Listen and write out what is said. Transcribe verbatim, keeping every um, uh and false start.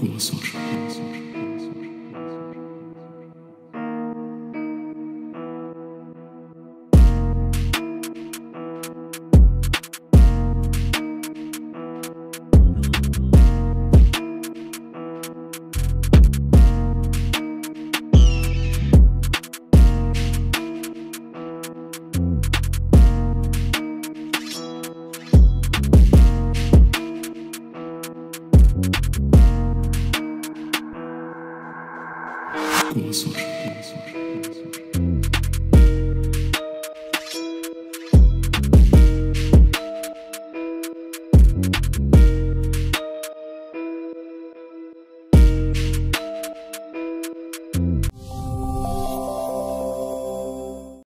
Kursor.